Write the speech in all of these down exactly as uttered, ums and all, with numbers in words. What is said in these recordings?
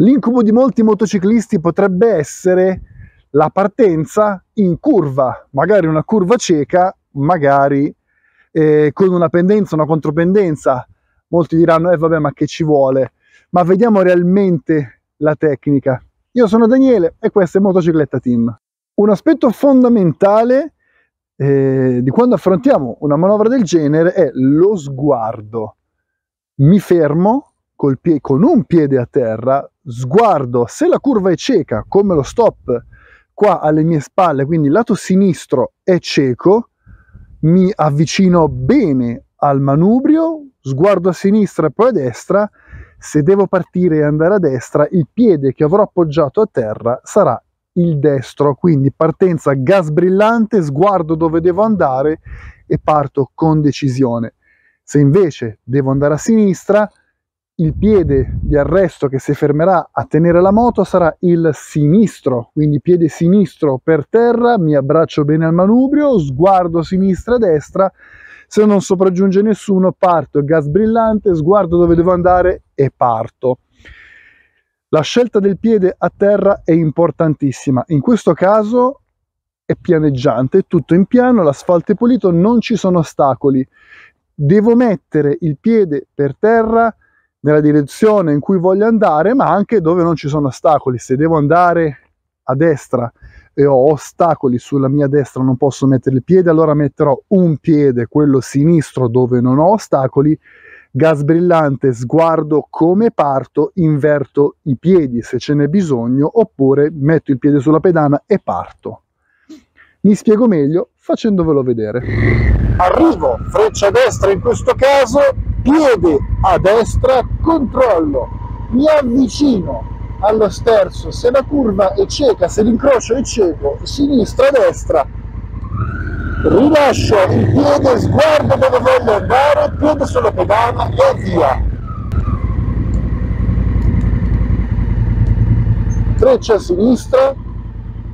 L'incubo di molti motociclisti potrebbe essere la partenza in curva, magari una curva cieca, magari eh, con una pendenza, una contropendenza. Molti diranno, eh vabbè, ma che ci vuole? Ma vediamo realmente la tecnica. Io sono Daniele e questa è Motocicletta Team. Un aspetto fondamentale eh, di quando affrontiamo una manovra del genere è lo sguardo. Mi fermo col pie- con un piede a terra, sguardo. Se la curva è cieca, come lo stop qua alle mie spalle, quindi il lato sinistro è cieco, mi avvicino bene al manubrio, sguardo a sinistra e poi a destra. Se devo partire e andare a destra, il piede che avrò appoggiato a terra sarà il destro, quindi partenza gas brillante, sguardo dove devo andare e parto con decisione. Se invece devo andare a sinistra, il piede di arresto che si fermerà a tenere la moto sarà il sinistro, quindi piede sinistro per terra, mi abbraccio bene al manubrio, sguardo sinistra e destra. Se non sopraggiunge nessuno, parto, gas brillante, sguardo dove devo andare e parto. La scelta del piede a terra è importantissima. In questo caso è pianeggiante, tutto in piano, l'asfalto è pulito, non ci sono ostacoli. Devo mettere il piede per terra nella direzione in cui voglio andare, ma anche dove non ci sono ostacoli. Se devo andare a destra e ho ostacoli sulla mia destra, non posso mettere il piede, allora metterò un piede, quello sinistro, dove non ho ostacoli, gas brillante, sguardo come parto, inverto i piedi se ce n'è bisogno, oppure metto il piede sulla pedana e parto. Mi spiego meglio facendovelo vedere. Arrivo, freccia a destra in questo caso, piede a destra, controllo, mi avvicino allo sterzo, se la curva è cieca, se l'incrocio è cieco, sinistra-destra, rilascio il piede, sguardo dove voglio andare, piede sulla pedana e via. Freccia a sinistra,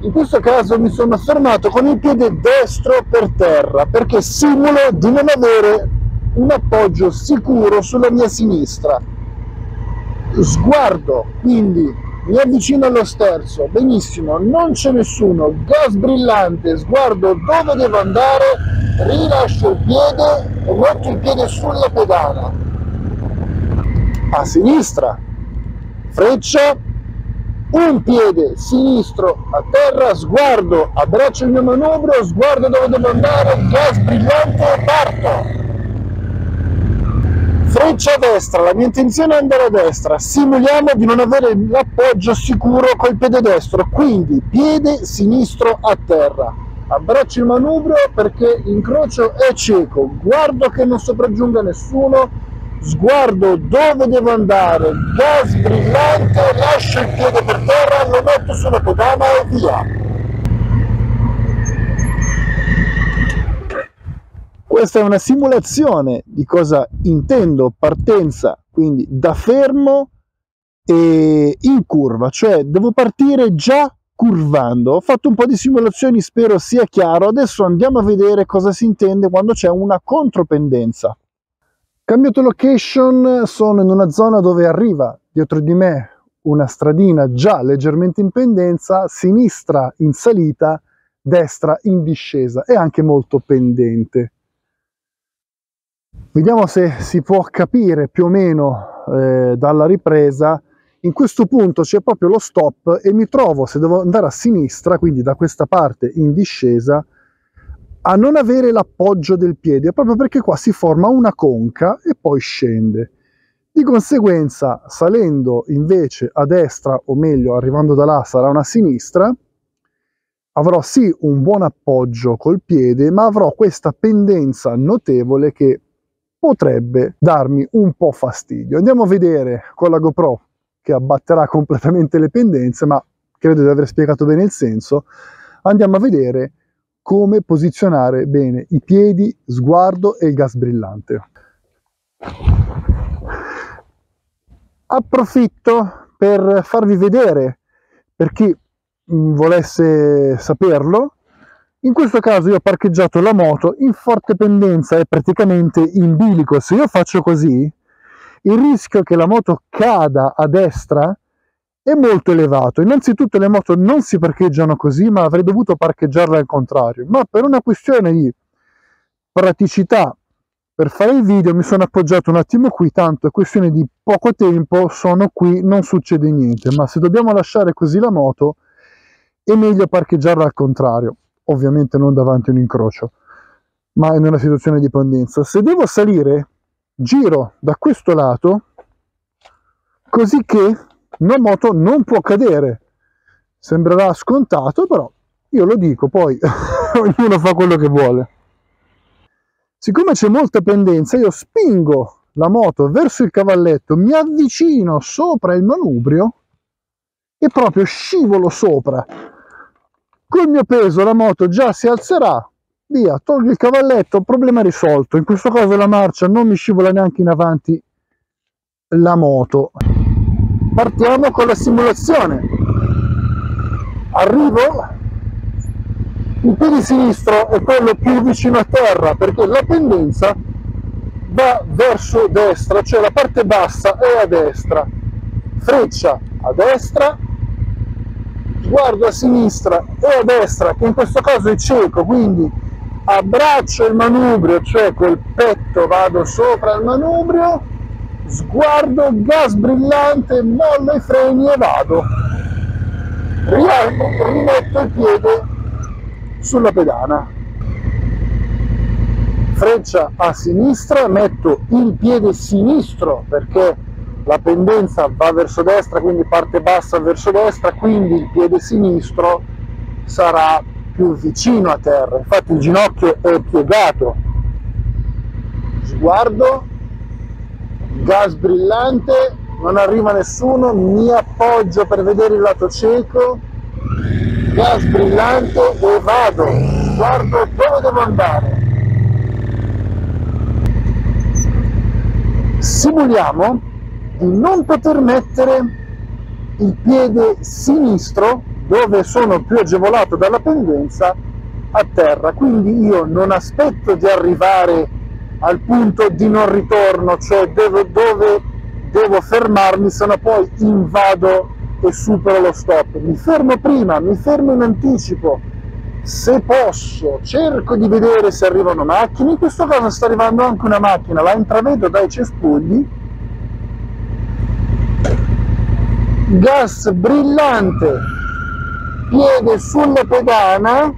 in questo caso mi sono fermato con il piede destro per terra, perché simulo di non avere un appoggio sicuro sulla mia sinistra. Sguardo, quindi mi avvicino allo sterzo, benissimo, non c'è nessuno, gas brillante, sguardo dove devo andare, rilascio il piede e metto il piede sulla pedana. A sinistra, freccia, un piede sinistro a terra, sguardo, abbraccio il mio manubrio, sguardo dove devo andare, gas brillante e parto. Freccia a destra, la mia intenzione è andare a destra, simuliamo di non avere l'appoggio sicuro col piede destro, quindi piede sinistro a terra, abbraccio il manubrio perché l'incrocio è cieco, guardo che non sopraggiunga nessuno, sguardo dove devo andare, gas brillante, lascio il piede per terra, lo metto sulla pedana e via. Questa è una simulazione di cosa intendo partenza, quindi da fermo e in curva, cioè devo partire già curvando. Ho fatto un po' di simulazioni, spero sia chiaro. Adesso andiamo a vedere cosa si intende quando c'è una contropendenza. Cambiato location, sono in una zona dove arriva dietro di me una stradina già leggermente in pendenza, sinistra in salita, destra in discesa e anche molto pendente. Vediamo se si può capire più o meno eh, dalla ripresa. In questo punto c'è proprio lo stop e mi trovo, se devo andare a sinistra, quindi da questa parte in discesa, a non avere l'appoggio del piede, proprio perché qua si forma una conca e poi scende. Di conseguenza, salendo invece a destra, o meglio arrivando da là sarà una sinistra, avrò sì un buon appoggio col piede, ma avrò questa pendenza notevole che potrebbe darmi un po' fastidio. Andiamo a vedere con la GoPro, che abbatterà completamente le pendenze, ma credo di aver spiegato bene il senso. Andiamo a vedere come posizionare bene i piedi, sguardo e il gas brillante. Approfitto per farvi vedere, per chi volesse saperlo, in questo caso io ho parcheggiato la moto in forte pendenza e praticamente in bilico. Se io faccio così, il rischio che la moto cada a destra è molto elevato. Innanzitutto le moto non si parcheggiano così, ma avrei dovuto parcheggiarle al contrario, ma per una questione di praticità per fare il video mi sono appoggiato un attimo qui, tanto è questione di poco tempo, sono qui, non succede niente, ma se dobbiamo lasciare così la moto è meglio parcheggiarla al contrario, ovviamente non davanti a un incrocio, ma in una situazione di pendenza. Se devo salire, giro da questo lato, così che la moto non può cadere. Sembrerà scontato, però io lo dico, poi ognuno fa quello che vuole. Siccome c'è molta pendenza, io spingo la moto verso il cavalletto, mi avvicino sopra il manubrio e proprio scivolo sopra. Col mio peso la moto già si alzerà, via, tolgo il cavalletto, problema risolto. In questo caso la marcia non mi scivola neanche in avanti la moto. Partiamo con la simulazione. Arrivo, il piede sinistro è quello più vicino a terra perché la pendenza va verso destra, cioè la parte bassa è a destra. Freccia a destra, guardo a sinistra e a destra, che in questo caso è cieco, quindi abbraccio il manubrio, cioè col petto vado sopra il manubrio, sguardo, gas brillante, mollo i freni e vado. Rialzo, rimetto il piede sulla pedana. Freccia a sinistra, metto il piede sinistro perché la pendenza va verso destra, quindi parte bassa verso destra, quindi il piede sinistro sarà più vicino a terra. Infatti il ginocchio è piegato. Sguardo, gas brillante, non arriva nessuno, mi appoggio per vedere il lato cieco, gas brillante e vado, guardo dove devo andare. Simuliamo di non poter mettere il piede sinistro, dove sono più agevolato dalla pendenza, a terra, quindi io non aspetto di arrivare al punto di non ritorno, cioè dove, dove devo fermarmi, se no poi invado e supero lo stop. Mi fermo prima, mi fermo in anticipo, se posso cerco di vedere se arrivano macchine. In questo caso sta arrivando anche una macchina, la intravedo dai cespugli. Gas brillante, piede sulla pedana,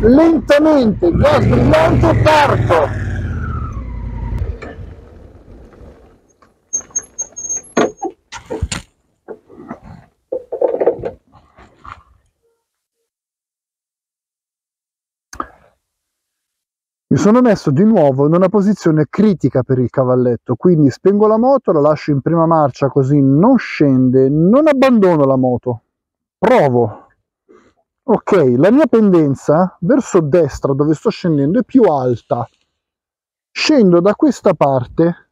lentamente, gas brillante, parto. Mi sono messo di nuovo in una posizione critica per il cavalletto, quindi spengo la moto, la lascio in prima marcia così non scende, non abbandono la moto, provo. Ok, la mia pendenza verso destra, dove sto scendendo, è più alta. Scendo da questa parte.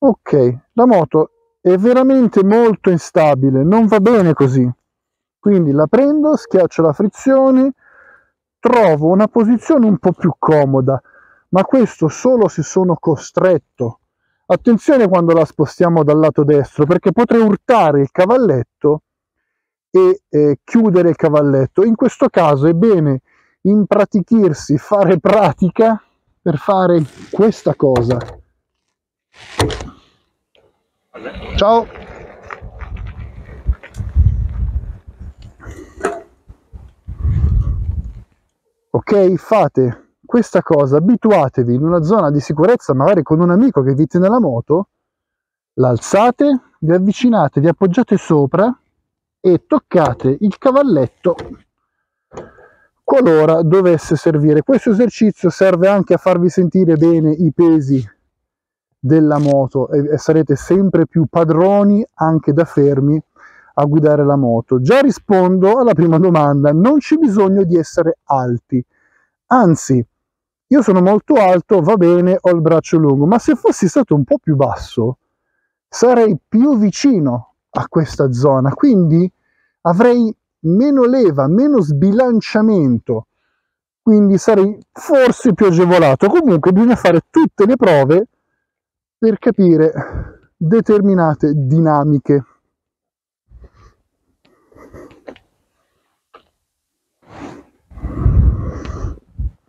Ok, la moto è veramente molto instabile, non va bene così. Quindi la prendo, schiaccio la frizione, trovo una posizione un po' più comoda, ma questo solo se sono costretto. Attenzione quando la spostiamo dal lato destro, perché potrei urtare il cavalletto e eh, chiudere il cavalletto. In questo caso è bene impratichirsi, fare pratica per fare questa cosa. Ciao! Ok, fate questa cosa, abituatevi in una zona di sicurezza, magari con un amico che vi tiene la moto, l'alzate, vi avvicinate, vi appoggiate sopra e toccate il cavalletto qualora dovesse servire. Questo esercizio serve anche a farvi sentire bene i pesi della moto e sarete sempre più padroni anche da fermi a guidare la moto. Già rispondo alla prima domanda, non c'è bisogno di essere alti, anzi io sono molto alto, va bene, ho il braccio lungo, ma se fossi stato un po' più basso sarei più vicino a questa zona, quindi avrei meno leva, meno sbilanciamento, quindi sarei forse più agevolato. Comunque bisogna fare tutte le prove per capire determinate dinamiche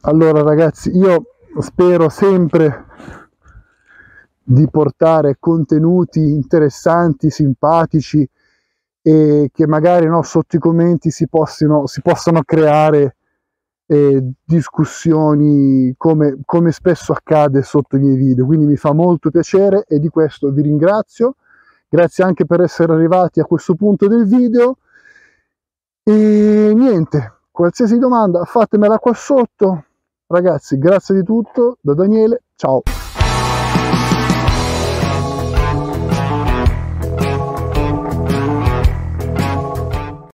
Allora ragazzi, io spero sempre di portare contenuti interessanti, simpatici, e che magari, no, sotto i commenti si possano, si possano creare eh, discussioni come, come spesso accade sotto i miei video. Quindi mi fa molto piacere e di questo vi ringrazio. Grazie anche per essere arrivati a questo punto del video. E niente, qualsiasi domanda fatemela qua sotto. Ragazzi, grazie di tutto, da Daniele, ciao!